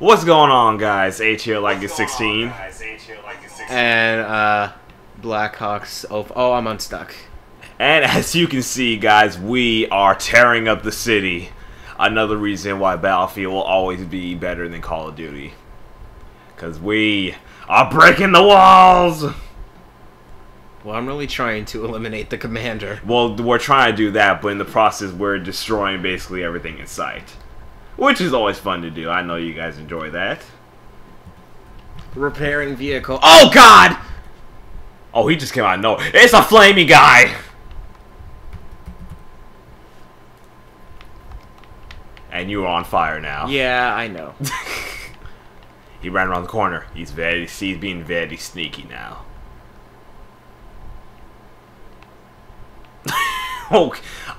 What's going on, guys? H here, like it's 16. And Blackhawks. Oh, I'm unstuck. And as you can see, guys, we are tearing up the city. Another reason why Battlefield will always be better than Call of Duty, because we are breaking the walls. Well, I'm really trying to eliminate the commander. Well, we're trying to do that, but in the process, we're destroying basically everything in sight. Which is always fun to do. I know you guys enjoy that. Repairing vehicle. Oh, God! Oh, he just came out of nowhere. It's a flamey guy! And you are on fire now. Yeah, I know. He ran around the corner. He's being very sneaky now.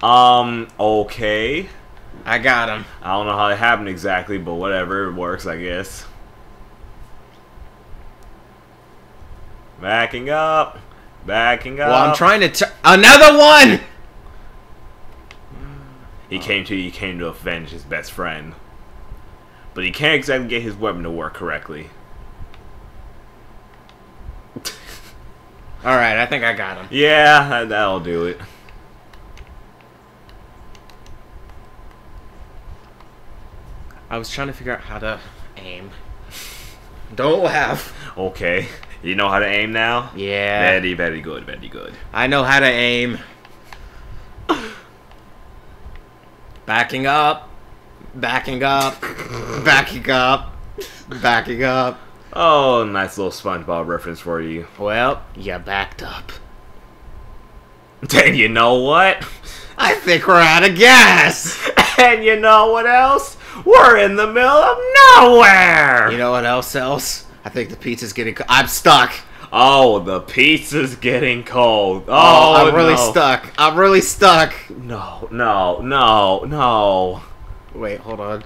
Okay. I got him. I don't know how it happened exactly, but whatever, it works, I guess. Backing up. Backing up. Well, I'm trying to another one. He came to avenge his best friend. But he can't exactly get his weapon to work correctly. All right, I think I got him. Yeah, that'll do it. I was trying to figure out how to aim. Don't laugh. Okay. You know how to aim now? Yeah. Very, very good, very good. I know how to aim. Backing up. Backing up. Backing up. Backing up. Oh, nice little SpongeBob reference for you. Well, you backed up. And you know what? I think we're out of gas. And you know what else? We're in the middle of nowhere! You know what else? I think the pizza's getting cold. I'm stuck! Oh, the pizza's getting cold. Oh, I'm really stuck. I'm really stuck. No, no, no, no. Wait, hold on.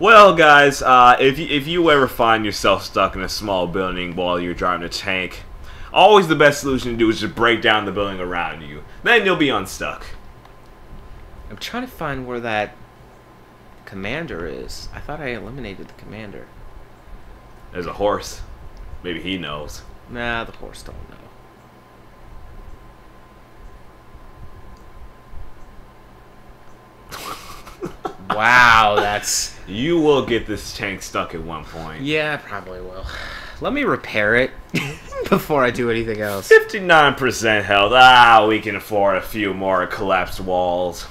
Well, guys, if you ever find yourself stuck in a small building while you're driving a tank, always the best solution to do is just break down the building around you. Then you'll be unstuck. I'm trying to find where that commander is. I thought I eliminated the commander. There's a horse. Maybe he knows. Nah, the horse don't know. Wow, that's... You will get this tank stuck at one point. Yeah, I probably will. Let me repair it before I do anything else. 59% health. Ah, we can afford a few more collapsed walls.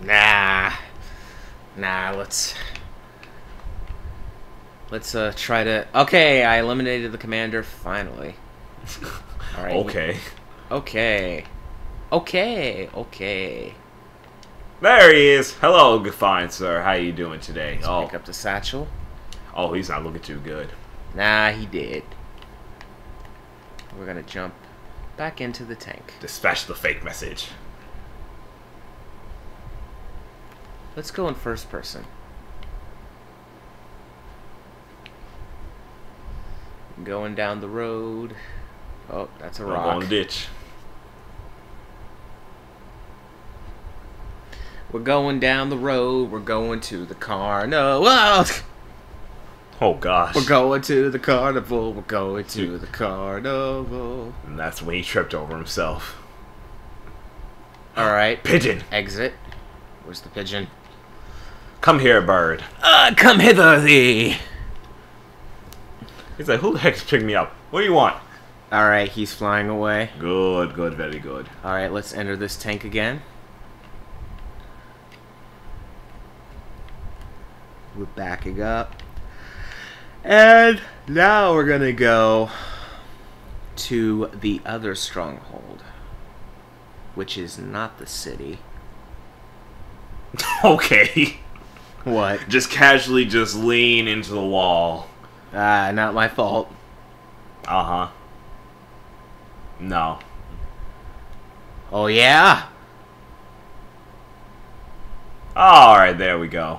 Nah, let's try to... Okay, I eliminated the commander, finally. All right, okay. There he is. Hello, good fine sir. How you doing today? Let's pick up the satchel. Oh, he's not looking too good. Nah, he did. We're gonna jump back into the tank. Dispatch the fake message. Let's go in first person. Going down the road. Oh, that's a rock. I'm on a ditch. We're going down the road. We're going to the carnival. Oh, gosh. We're going to the carnival. We're going to the carnival. And that's when he tripped over himself. All right. Pigeon. Exit. Where's the pigeon? Come here, bird. Come hither thee. He's like, who the heck's picking me up? What do you want? Alright, he's flying away. Good, good, very good. Alright, let's enter this tank again. We're backing up. And now we're gonna go to the other stronghold, which is not the city. Okay. What? Just casually just lean into the wall. Ah, not my fault. Uh-huh. No. Oh, yeah? Alright, there we go.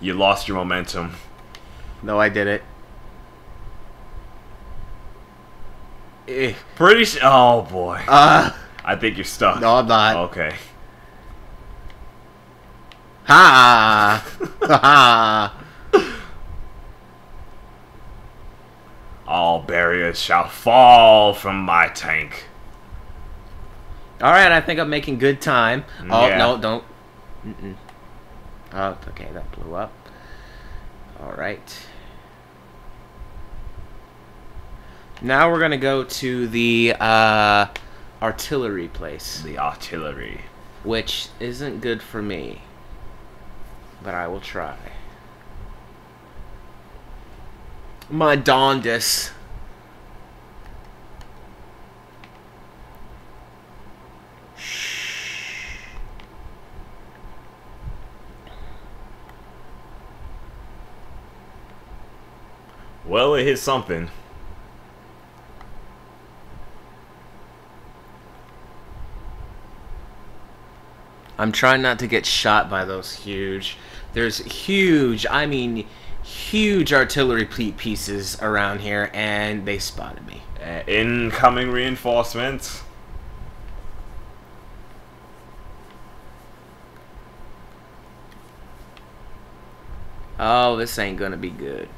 You lost your momentum. No, I did it. Pretty sure. Oh boy. I think you're stuck. No, I'm not. Okay. Ha! Ha! All barriers shall fall from my tank. Alright, I think I'm making good time. Oh, yeah. No, don't. Mm-mm. Oh, okay, that blew up. Alright. Now we're going to go to the artillery place. The artillery. Which isn't good for me. But I will try. My Dondis. Well, it hit something. I'm trying not to get shot by those huge. There's huge, I mean, huge artillery pieces around here, and they spotted me. Incoming reinforcements. Oh, this ain't gonna be good.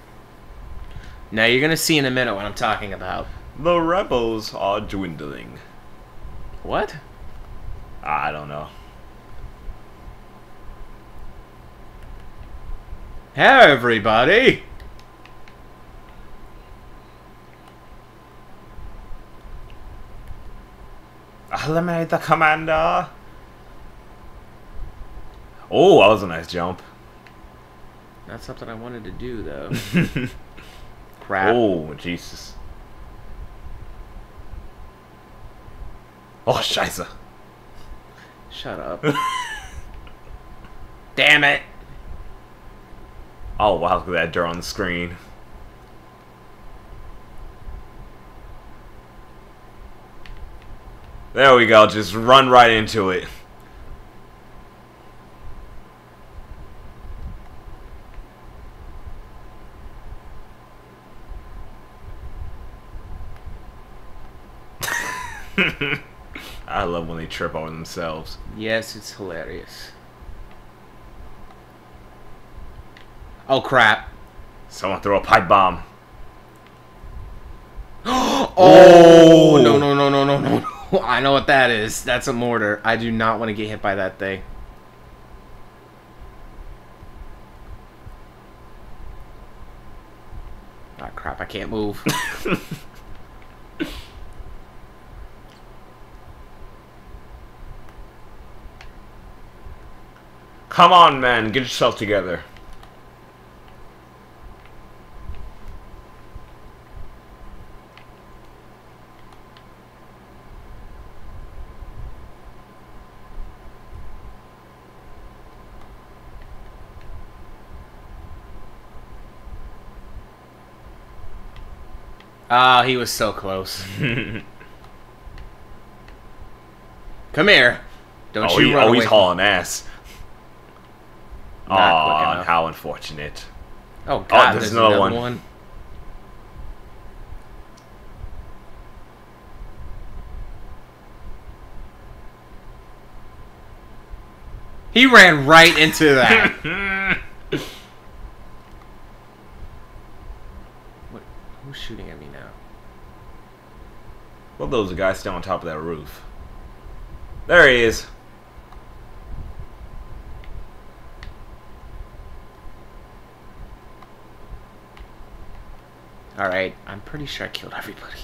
Now you're gonna see in a minute what I'm talking about. The rebels are dwindling. What? I don't know. Hey everybody! Eliminate the commander! Oh, that was a nice jump. Not something I wanted to do though. Crap. Oh, Jesus. Oh, Scheiße. Shut up. Damn it! Oh wow, look at that dirt on the screen. There we go, just run right into it. I love when they trip over themselves. Yes, it's hilarious. Oh crap! Someone threw a pipe bomb. Oh no no no no no no! I know what that is. That's a mortar. I do not want to get hit by that thing. Ah crap! I can't move. Come on, man! Get yourself together. Ah, he was so close. Come here. Don't you run away. Oh, he's hauling ass. Oh, how unfortunate. Oh, God, oh, there's another one. He ran right into that. What? Who's shooting at me? Well, those guys still on top of that roof. There he is. Alright, I'm pretty sure I killed everybody.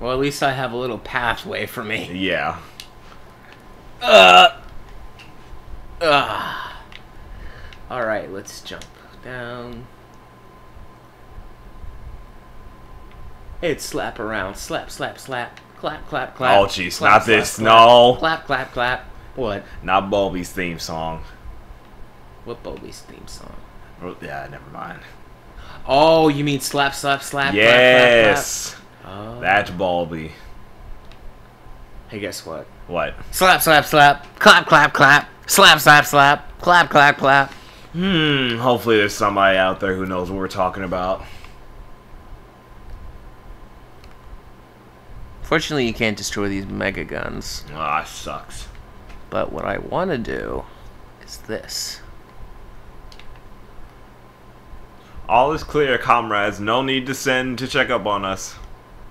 Well, at least I have a little pathway for me. Yeah. Alright, let's jump down. It's slap around. Slap, slap, slap. Clap, clap, clap. Oh, jeez. Not this. No. Clap, clap, clap. What? Not Baldi's theme song. What Baldi's theme song? Yeah, never mind. Oh, you mean slap, slap, slap? Yes. Clap, clap, clap. Oh. That's Baldi. Hey, guess what? What? Slap, slap, slap. Clap, clap, clap. Slap, slap, slap. Clap, clap, clap. Hopefully there's somebody out there who knows what we're talking about. Unfortunately, you can't destroy these mega guns. Ah, sucks. But what I want to do is this. All is clear, comrades. No need to send to check up on us.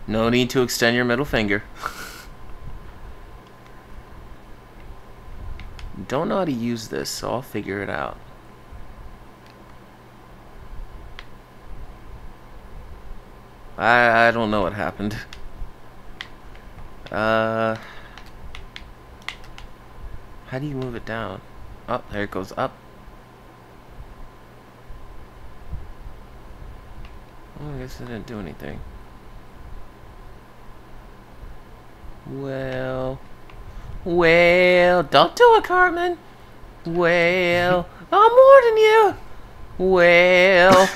No need to extend your middle finger. Don't know how to use this, so I'll figure it out. I don't know what happened. How do you move it down? Oh, there it goes up. Oh, I guess it didn't do anything. Well, don't do it, Cartman. Well, I'm warning you. Well,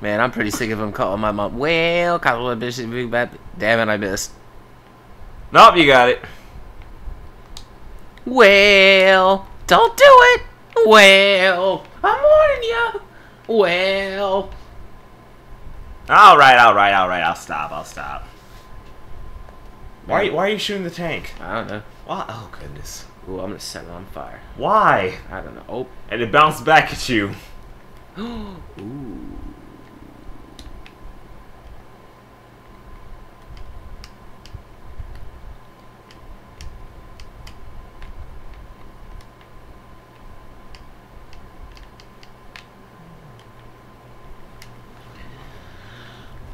man, I'm pretty sick of him calling my mom. Well, Kapalulu, bitch, big bad. Damn it, I missed. Nope, you got it. Well, don't do it. Well, I'm warning you. Well. All right. I'll stop. Why are you shooting the tank? I don't know. Why? Oh, goodness. Ooh, I'm going to set it on fire. Why? I don't know. Oh. And it bounced back at you. Ooh.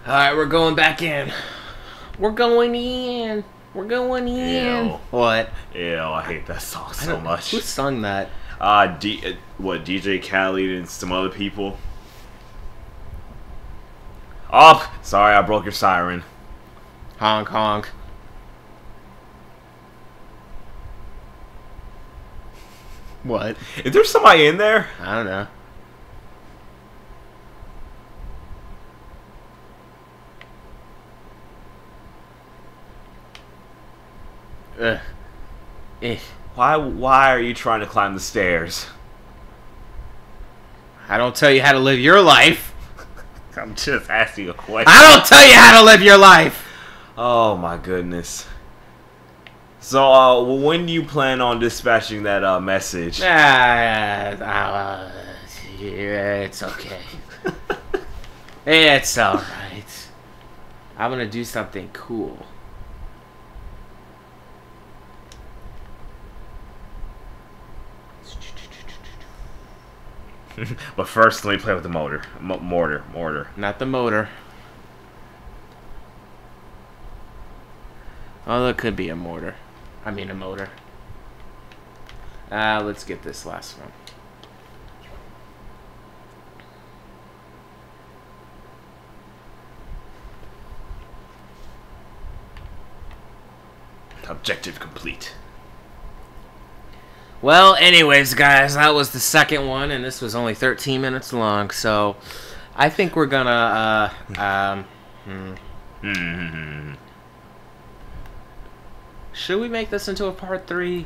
Alright, we're going back in. We're going in. Ew. What? Ew, I hate that song so much. Who sung that? DJ Khaled and some other people. Oh, sorry, I broke your siren. Honk, honk. What? Is there somebody in there? I don't know. Ugh. Eh. Why are you trying to climb the stairs? I don't tell you how to live your life. I'm just asking a question. I don't tell you how to live your life. Oh my goodness. So when do you plan on dispatching that message? It's okay. It's all right. I'm gonna do something cool. But first, let me play with the mortar. Not the motor. Although it could be a mortar. I mean a motor. Let's get this last one. Objective complete. Well, anyways, guys, that was the second one, and this was only 13 minutes long, so I think we're gonna, should we make this into a part 3?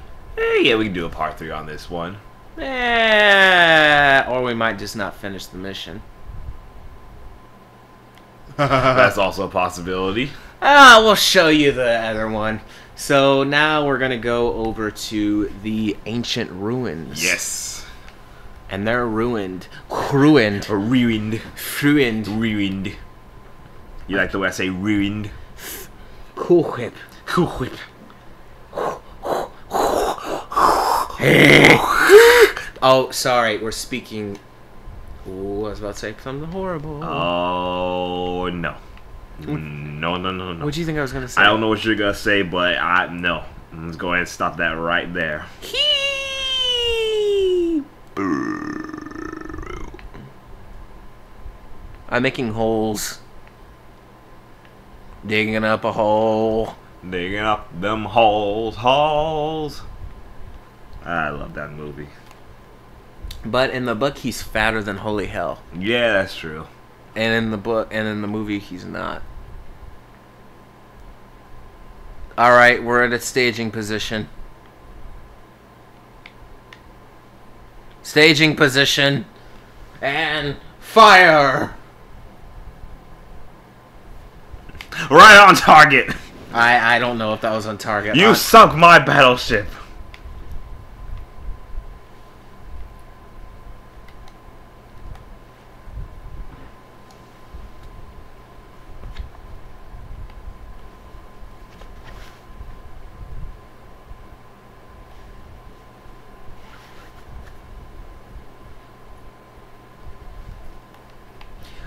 Yeah, we can do a part 3 on this one. Or we might just not finish the mission. That's also a possibility. We'll show you the other one. So now we're going to go over to the ancient ruins. Yes. And they're ruined. Ruined. You like the way I say ruined? Cool whip. Oh, sorry. We're speaking... Ooh, I was about to say something horrible. Oh, no. No. What do you think I was gonna say? I don't know what you're gonna say, but no. Let's go ahead and stop that right there. I'm making holes. Digging up a hole. Digging up them holes. I love that movie. But in the book, he's fatter than holy hell. Yeah, that's true. And in the book, and in the movie, he's not. All right, we're at a staging position. Staging position, and fire! Right on target. I don't know if that was on target. You sunk my battleship.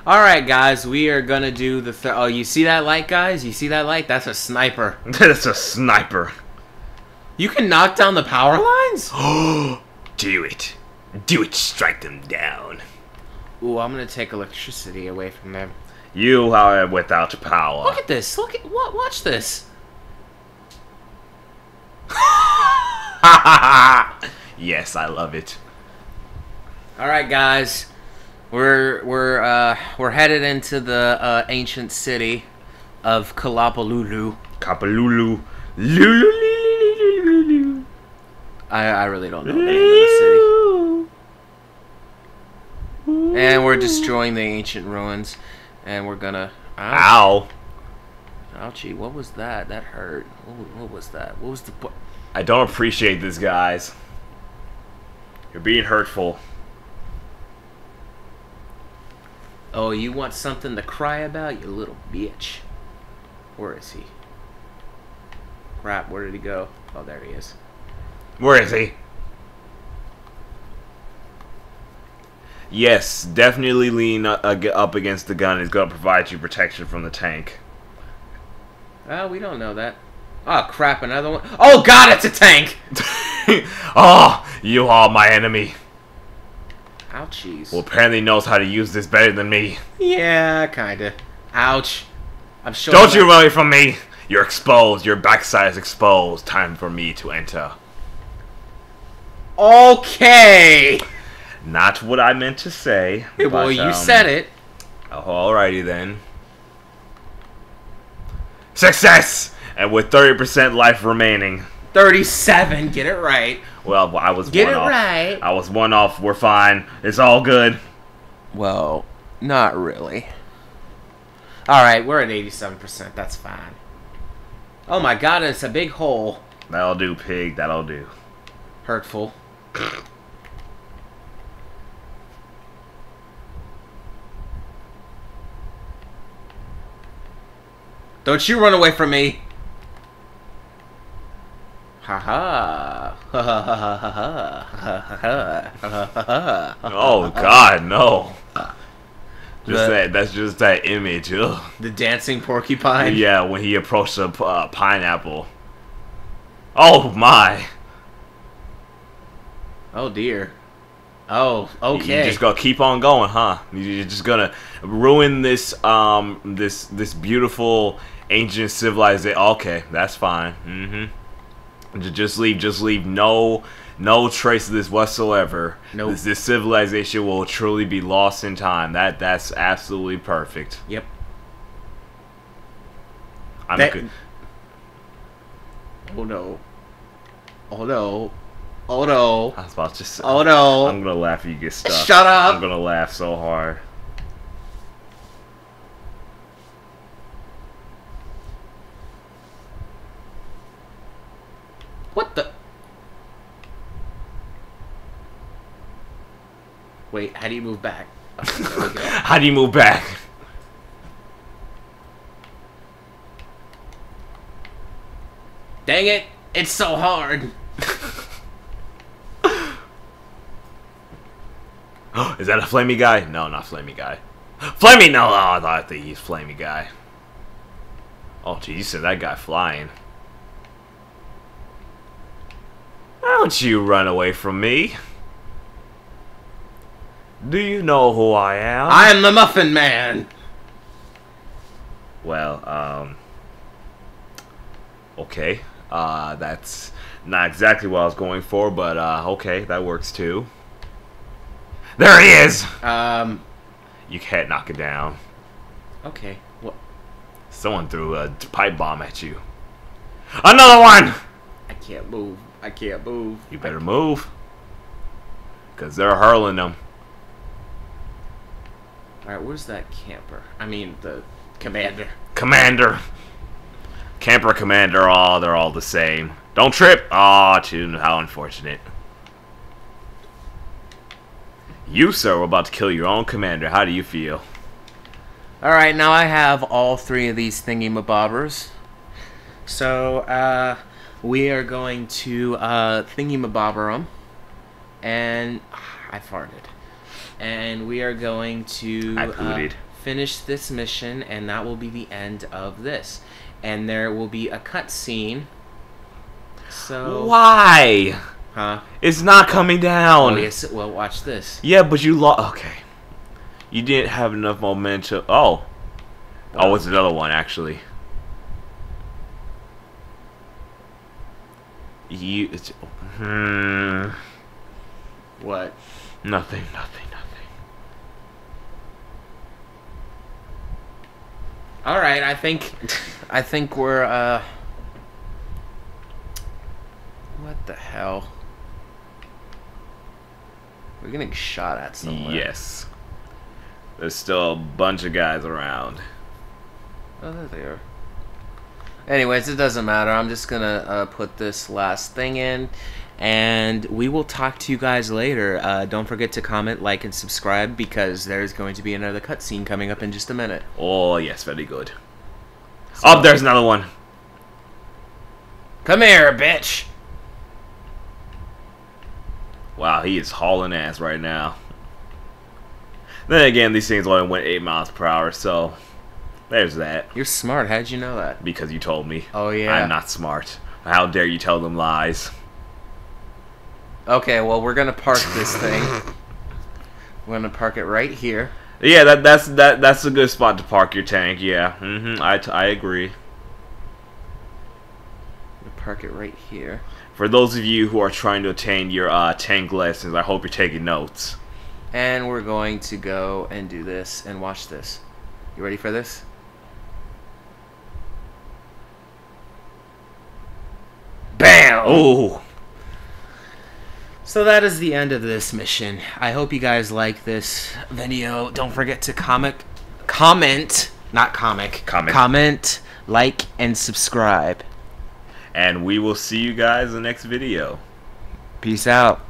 Alright guys, we are gonna do the oh, you see that light, guys? You see that light? That's a sniper. That's a sniper. You can knock down the power lines? Oh, do it. Do it, strike them down. Ooh, I'm gonna take electricity away from them. You are without power. Look at this, look at what watch this. Yes, I love it. Alright guys. We're headed into the ancient city of Kalapalulu. Kapalulu. Lulu. I really don't know the name of the city. And we're destroying the ancient ruins, and we're gonna. Ow. Ouchie! What was that? That hurt. What was that? What was the? I don't appreciate this, guys. You're being hurtful. Oh, you want something to cry about, you little bitch. Where is he? Crap, where did he go? Oh, there he is. Where is he? Yes, definitely lean up against the gun. It's going to provide you protection from the tank. Well, we don't know that. Oh, crap, another one. Oh, God, it's a tank! Oh, you are my enemy. Ouchies. Well, apparently knows how to use this better than me. Yeah, kinda. Ouch. I'm sure. Don't you run away from me! You're exposed. Your backside is exposed. Time for me to enter. Okay. Not what I meant to say. But, well, you said it. Alrighty then. Success! And with 30% life remaining. 37. Get it right. Well, I was one off. Right. I was one off. We're fine. It's all good. Well, not really. All right, we're at 87%. That's fine. Oh my God, it's a big hole. That'll do, pig. That'll do. Hurtful. Don't you run away from me. Oh God, no! Just that—that's just that image. Ugh. The dancing porcupine. Yeah, when he approached a pineapple. Oh my! Oh dear! Oh, okay. You just gonna keep on going, huh? You're just gonna ruin this this beautiful ancient civilization. Okay, that's fine. Mm-hmm. Just leave no trace of this whatsoever. Nope. This civilization will truly be lost in time. That's absolutely perfect. Yep. I'm good. Oh no. Oh no. Oh no. I was about to say. Oh no. I'm gonna laugh if you get stuck. Shut up. I'm gonna laugh so hard. What the? Wait, how do you move back? Oh, how do you move back? Dang it! It's so hard! Is that a flamey guy? No, not flamey guy. Flamey! No, oh, I thought he's flamey guy. Oh, jeez, you said that guy flying. Don't you run away from me. Do you know who I am? I am the Muffin Man. Well, okay. That's not exactly what I was going for, but okay, that works too. There he is! You can't knock it down. Okay, what? Someone threw a pipe bomb at you. Another one! I can't move. I can't move. You better move. Because they're hurling them. Alright, where's that camper? I mean, the commander. Commander! Camper Commander, oh, they're all the same. Don't trip! Ah, oh, how unfortunate. You, sir, were about to kill your own commander. How do you feel? Alright, now I have all three of these thingamabobbers. So, we are going to thingamabobber them. And I farted. And we are going to finish this mission, and that will be the end of this. And there will be a cutscene. So why? Huh? It's not coming down. Oh, yes, it will. Watch this. Yeah, but you lost. Okay. You didn't have enough momentum. Oh. Oh, it's another one actually. You. It's, What? Nothing. Nothing. All right, I think we're what the hell? We're getting shot at somewhere. Yes. There's still a bunch of guys around. Oh, there they are. Anyways, it doesn't matter. I'm just gonna put this last thing in, and we will talk to you guys later. Don't forget to comment, like, and subscribe, because there's going to be another cutscene coming up in just a minute. Oh, yes, very good. So, oh, there's another one. Come here, bitch. Wow, he is hauling ass right now. Then again, these things only went 8 miles per hour, so there's that. You're smart. How'd you know that? Because you told me. Oh, yeah. I'm not smart. How dare you tell them lies. Okay, well, we're going to park this thing. We're going to park it right here. Yeah, that's a good spot to park your tank, yeah. Mm-hmm, I agree. We'll park it right here. For those of you who are trying to attain your tank lessons, I hope you're taking notes. And we're going to go and do this and watch this. You ready for this? Bam! Oh! So that is the end of this mission. I hope you guys like this video. Don't forget to comment, like, and subscribe. And we will see you guys in the next video. Peace out.